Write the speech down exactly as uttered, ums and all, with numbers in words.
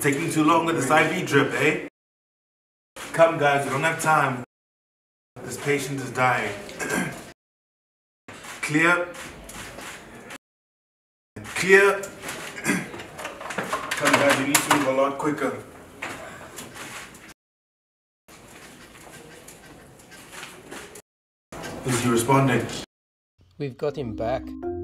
Taking too long with this I V drip, eh? Come guys, we don't have time. This patient is dying. Clear. Clear. Come guys, you need to move a lot quicker. Is he responding? We've got him back.